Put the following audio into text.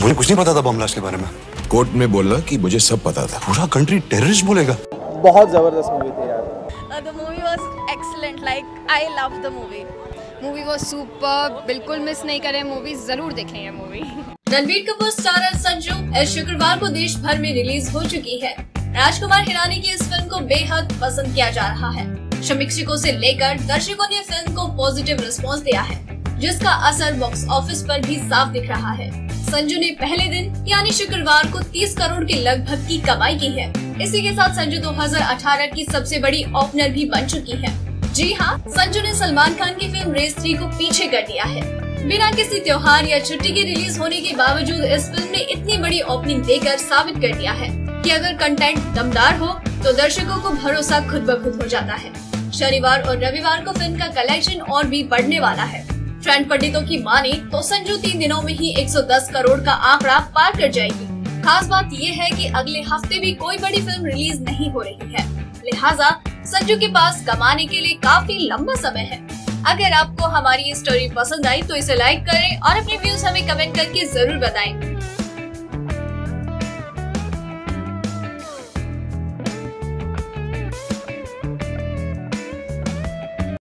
मुझे कुछ नहीं पता था बम ब्लास्ट के बारे में। कोर्ट में बोला कि मुझे सब पता था। पूरा कंट्री टेररिस्ट बोलेगा। बहुत जबरदस्त मूवी थी यार। The movie was excellent. Like I loved the movie. Movie was superb. बिल्कुल मिस नहीं करें मूवी, जरूर देखें ये मूवी। रणबीर कपूर स्टारर संजू इस शुक्रवार को देश भर में रिलीज हो चुकी है। राजकुमार हिरानी की इस फिल्म को बेहद पसंद किया जा रहा है। समीक्षकों से लेकर दर्शकों ने फिल्म को पॉजिटिव रिस्पॉन्स दिया है, जिसका असर बॉक्स ऑफिस पर भी साफ दिख रहा है। संजू ने पहले दिन यानी शुक्रवार को 30 करोड़ के लगभग की कमाई की है। इसी के साथ संजू 2018 की सबसे बड़ी ओपनर भी बन चुकी है। जी हाँ, संजू ने सलमान खान की फिल्म रेस 3 को पीछे कर दिया है। बिना किसी त्योहार या छुट्टी के रिलीज होने के बावजूद इस फिल्म ने इतनी बड़ी ओपनिंग देकर साबित कर दिया है कि अगर कंटेंट दमदार हो तो दर्शकों को भरोसा खुद ब खुद हो जाता है। शनिवार और रविवार को फिल्म का कलेक्शन और भी बढ़ने वाला है। ट्रेंड पंडितों की माने तो संजू 3 दिनों में ही 110 करोड़ का आंकड़ा पार कर जाएगी। खास बात ये है कि अगले हफ्ते भी कोई बड़ी फिल्म रिलीज नहीं हो रही है, लिहाजा संजू के पास कमाने के लिए काफी लंबा समय है। अगर आपको हमारी ये स्टोरी पसंद आई तो इसे लाइक करें और अपने व्यूज हमें कमेंट करके जरूर बताएं।